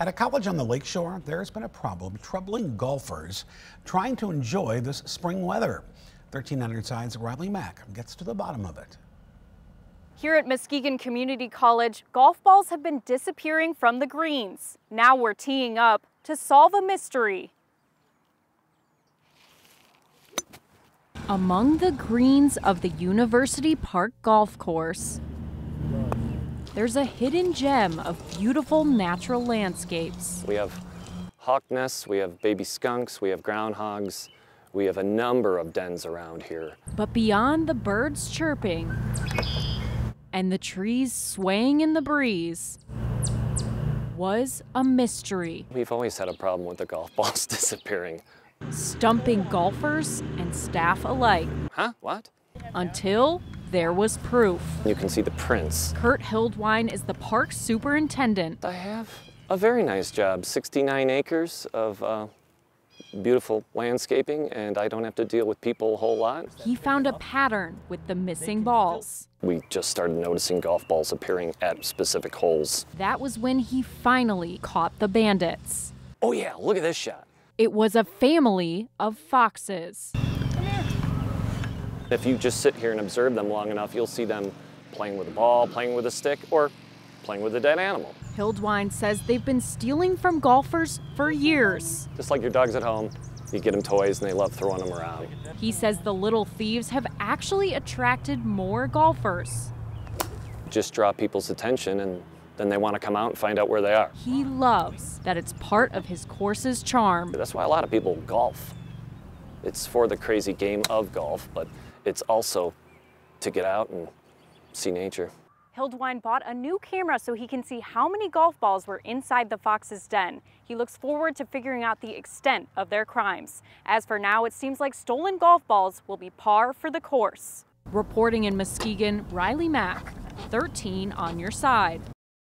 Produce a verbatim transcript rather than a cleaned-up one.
At a college on the lakeshore, there's been a problem troubling golfers trying to enjoy this spring weather. thirteen On Your Side's Riley Mack gets to the bottom of it. Here at Muskegon Community College, golf balls have been disappearing from the greens. Now we're teeing up to solve a mystery. Among the greens of the University Park Golf Course, there's a hidden gem of beautiful natural landscapes. We have hawk nests, we have baby skunks, we have groundhogs, we have a number of dens around here. But beyond the birds chirping and the trees swaying in the breeze was a mystery. We've always had a problem with the golf balls disappearing, stumping golfers and staff alike. Huh? What? Until there was proof. You can see the prints. Kurt Hildwein is the park superintendent. I have a very nice job, sixty-nine acres of uh, beautiful landscaping, and I don't have to deal with people a whole lot. He found a pattern with the missing balls. We just started noticing golf balls appearing at specific holes. That was when he finally caught the bandits. Oh yeah, look at this shot. It was a family of foxes. If you just sit here and observe them long enough, you'll see them playing with a ball, playing with a stick, or playing with a dead animal. Hildwein says they've been stealing from golfers for years. Just like your dogs at home, you get them toys and they love throwing them around. He says the little thieves have actually attracted more golfers. Just draw people's attention and then they want to come out and find out where they are. He loves that it's part of his course's charm. That's why a lot of people golf. It's for the crazy game of golf, but it's also to get out and see nature. Hildwein bought a new camera so he can see how many golf balls were inside the fox's den. He looks forward to figuring out the extent of their crimes. As for now, it seems like stolen golf balls will be par for the course. Reporting in Muskegon, Riley Mack, thirteen On Your Side.